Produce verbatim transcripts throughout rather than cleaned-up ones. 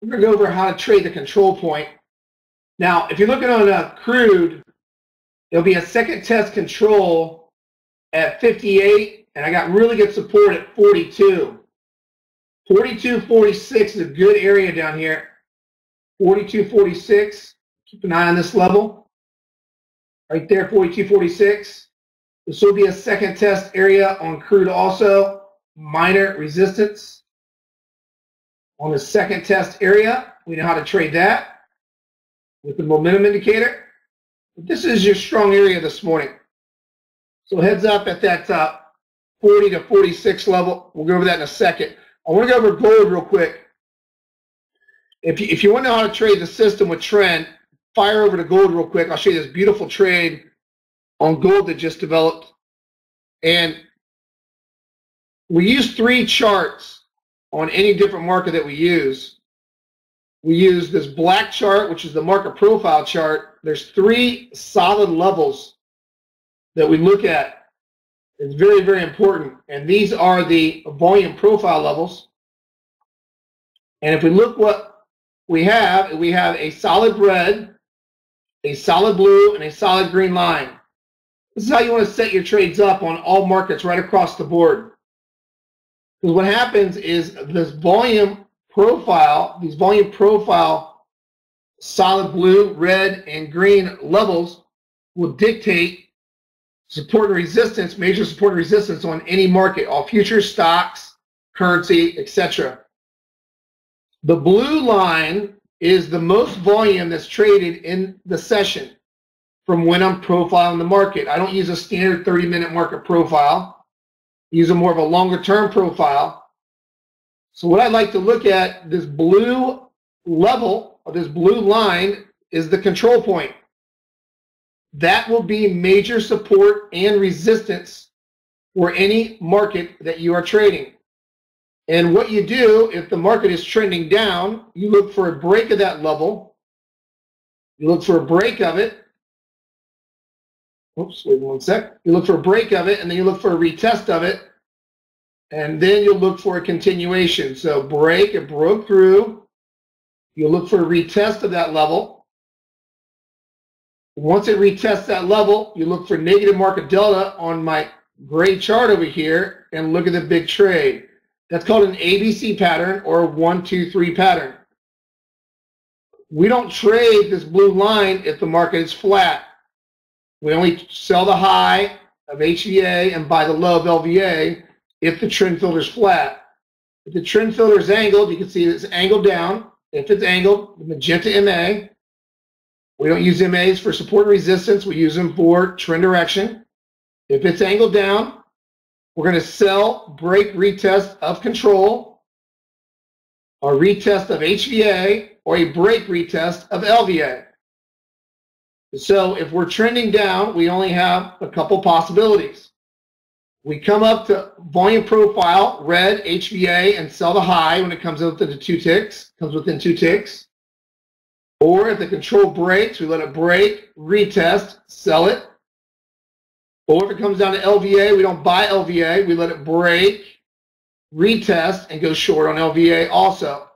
We're going to go over how to trade the control point. Now, if you're looking on a crude, there'll be a second test control at fifty-eight, and I got really good support at forty-two. forty-two forty-six is a good area down here. forty-two forty-six. Keep an eye on this level. Right there, forty-two forty-six. This will be a second test area on crude also. Minor resistance. On the second test area, we know how to trade that with the momentum indicator. This is your strong area this morning. So heads up at that uh, forty to forty-six level. We'll go over that in a second. I want to go over gold real quick. If you, if you want to know how to trade the system with trend, fire over to gold real quick. I'll show you this beautiful trade on gold that just developed. And we use three charts on any different market that we use. We use this black chart, which is the market profile chart. There's three solid levels that we look at. It's very, very important. And these are the volume profile levels. And if we look what we have, we have a solid red, a solid blue, and a solid green line. This is how you want to set your trades up on all markets right across the board. Because what happens is this volume profile, these volume profile solid blue, red, and green levels will dictate support and resistance, major support and resistance on any market, all futures, stocks, currency, et cetera. The blue line is the most volume that's traded in the session from when I'm profiling the market. I don't use a standard thirty minute market profile. Use a more of a longer-term profile. So what I like to look at, this blue level, or this blue line, is the control point. That will be major support and resistance for any market that you are trading. And what you do, if the market is trending down, you look for a break of that level. You look for a break of it. Oops, wait one sec. You look for a break of it, and then you look for a retest of it, and then you'll look for a continuation. So break, it broke through. You'll look for a retest of that level. Once it retests that level, you look for negative market delta on my gray chart over here, and look at the big trade. That's called an A B C pattern or a one, two, three pattern. We don't trade this blue line if the market is flat. We only sell the high of H V A and buy the low of L V A if the trend filter is flat. If the trend filter is angled, you can see it's angled down. If it's angled, the magenta M A. We don't use M As for support and resistance. We use them for trend direction. If it's angled down, we're going to sell, break, retest of control, or retest of H V A, or a break retest of L V A. So if we're trending down, we only have a couple possibilities. We come up to volume profile, red, H V A, and sell the high when it comes up to the two ticks, comes within two ticks. Or if the control breaks, we let it break, retest, sell it. Or if it comes down to L V A, we don't buy L V A, we let it break, retest, and go short on L V A also.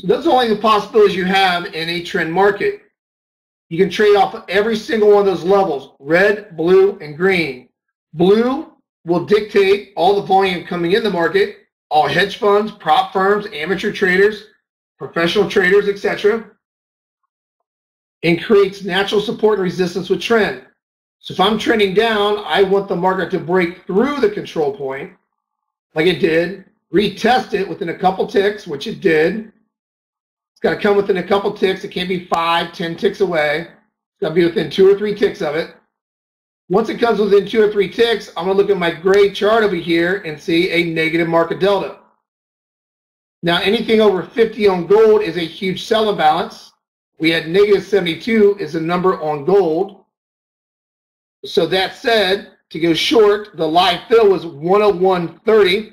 So those are only the possibilities you have in a trend market. You can trade off every single one of those levels, red, blue, and green. Blue will dictate all the volume coming in the market, all hedge funds, prop firms, amateur traders, professional traders, et cetera, and creates natural support and resistance with trend. So if I'm trending down, I want the market to break through the control point like it did, retest it within a couple ticks, which it did. Got to come within a couple ticks. It can't be five, ten ticks away. It's got to be within two or three ticks of it. Once it comes within two or three ticks, I'm going to look at my gray chart over here and see a negative market delta. Now, anything over fifty on gold is a huge sell imbalance. We had negative seventy-two is a number on gold. So that said, to go short, the live fill was one oh one thirty.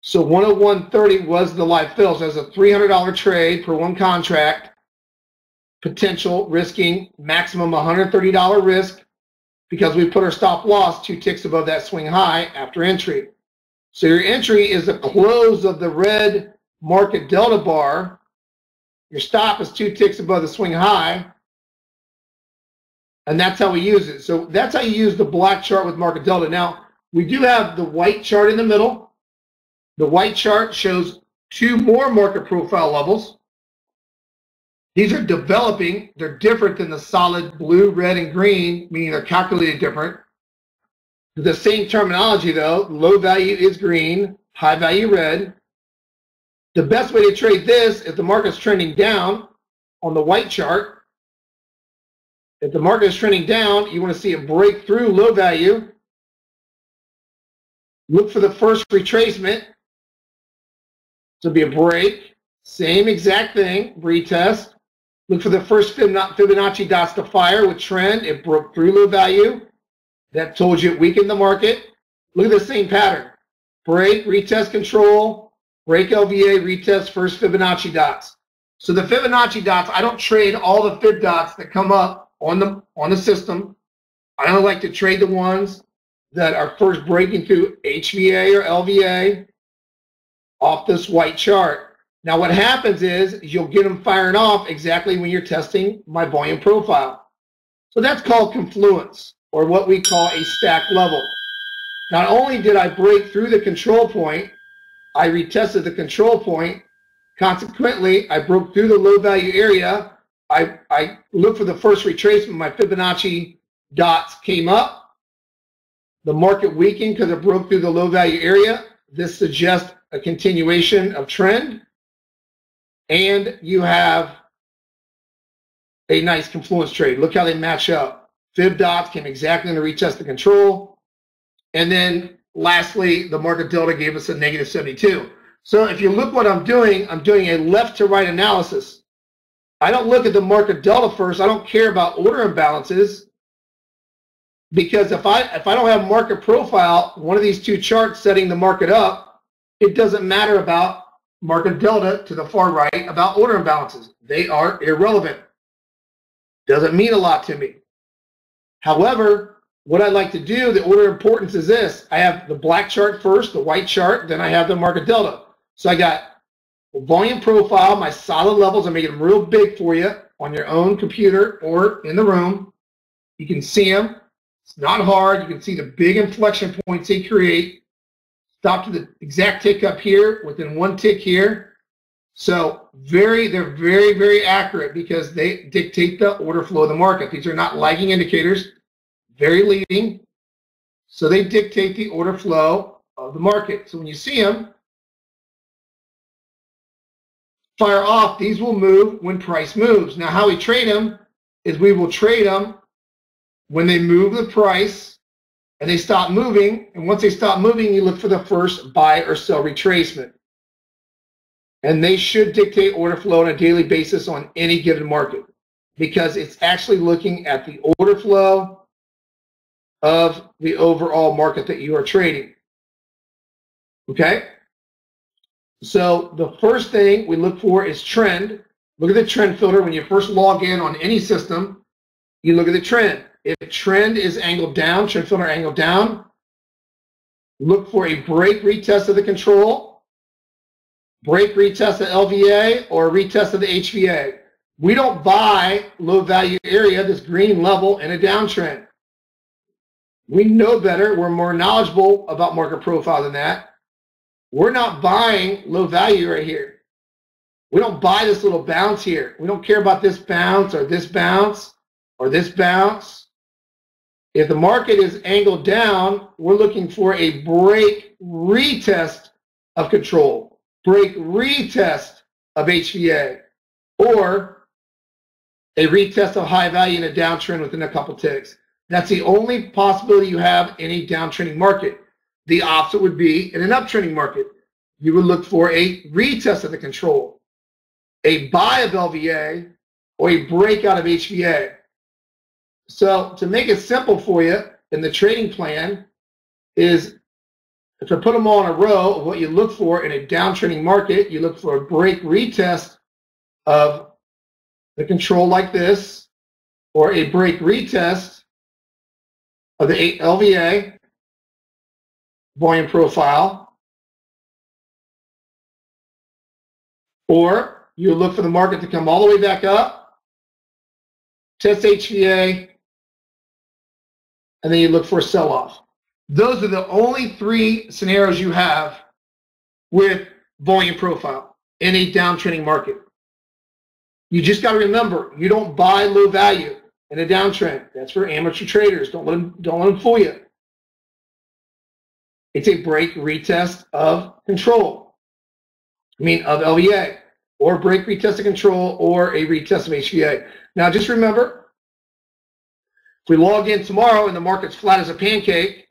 So one oh one thirty was the live fill. So that's a three hundred dollar trade per one contract, potential risking maximum one hundred thirty dollar risk because we put our stop loss two ticks above that swing high after entry. So your entry is the close of the red market delta bar. Your stop is two ticks above the swing high. And that's how we use it. So that's how you use the black chart with market delta. Now, we do have the white chart in the middle. The white chart shows two more market profile levels. These are developing. They're different than the solid blue, red, and green, meaning they're calculated different. The same terminology, though. Low value is green, high value red. The best way to trade this is the market's trending down on the white chart. If the market is trending down, you want to see it break through low value. Look for the first retracement. So it'll be a break. Same exact thing, retest. Look for the first Fibonacci dots to fire with trend. It broke through low value. That told you it weakened the market. Look at the same pattern. Break, retest control, break L V A, retest first Fibonacci dots. So the Fibonacci dots, I don't trade all the Fib dots that come up on the on the system. I don't like to trade the ones that are first breaking through H V A or L V A off this white chart. Now what happens is you'll get them firing off exactly when you're testing my volume profile. So that's called confluence, or what we call a stack level. Not only did I break through the control point, I retested the control point. Consequently, I broke through the low value area. I, I looked for the first retracement. My Fibonacci dots came up. The market weakened because it broke through the low value area. This suggests a continuation of trend. And you have a nice confluence trade. Look how they match up. Fib dots came exactly to retest the control. And then lastly, the market delta gave us a negative seventy-two. So if you look what I'm doing, I'm doing a left to right analysis. I don't look at the market delta first. I don't care about order imbalances, because if I if I don't have market profile, one of these two charts setting the market up, it doesn't matter about market delta to the far right about order imbalances. They are irrelevant. Doesn't mean a lot to me. However, what I like to do, the order of importance is this. I have the black chart first, the white chart, then I have the market delta. So I got volume profile, my solid levels. I'm making them real big for you on your own computer or in the room. You can see them. It's not hard. You can see the big inflection points they create. Stop to the exact tick up here, within one tick here. So very, they're very, very accurate because they dictate the order flow of the market. These are not lagging indicators, very leading. So they dictate the order flow of the market. So when you see them fire off, these will move when price moves. Now how we trade them is we will trade them when they move the price and they stop moving. And once they stop moving, you look for the first buy or sell retracement. And they should dictate order flow on a daily basis on any given market, because it's actually looking at the order flow of the overall market that you are trading. Okay? So the first thing we look for is trend. Look at the trend filter. When you first log in on any system, you look at the trend. If trend is angled down, trend filter angled down, look for a break retest of the control, break retest of L V A, or retest of the H V A. We don't buy low value area, this green level, in a downtrend. We know better. We're more knowledgeable about market profile than that. We're not buying low value right here. We don't buy this little bounce here. We don't care about this bounce or this bounce or this bounce. If the market is angled down, we're looking for a break retest of control, break retest of H V A, or a retest of high value in a downtrend within a couple ticks. That's the only possibility you have in a downtrending market. The opposite would be in an uptrending market. You would look for a retest of the control, a buy of L V A, or a breakout of H V A. So to make it simple for you in the trading plan is to put them all in a row of what you look for in a downtrending market. You look for a break retest of the control like this, or a break retest of the L V A volume profile, Or you look for the market to come all the way back up, test H V A, and then you look for a sell-off. Those are the only three scenarios you have with volume profile in a downtrending market. You just got to remember, you don't buy low value in a downtrend. That's for amateur traders. Don't let them, don't let them fool you. It's a break retest of control. I mean, of L V A, or break retest of control, or a retest of H V A. Now, just remember, if we log in tomorrow and the market's flat as a pancake,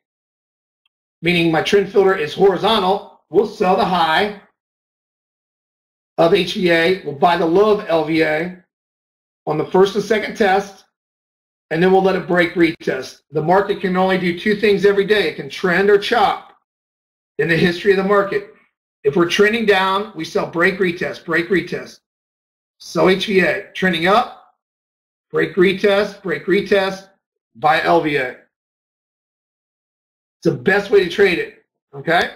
meaning my trend filter is horizontal, we'll sell the high of H V A, we'll buy the low of L V A on the first and second test, and then we'll let it break retest. The market can only do two things every day. It can trend or chop in the history of the market. If we're trending down, we sell break retest, break retest, sell H V A. Trending up, break retest, break retest, buy L V A. It's the best way to trade it, okay?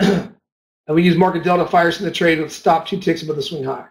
And we use Market Delta, fires in the trade with stop, two ticks above the swing high.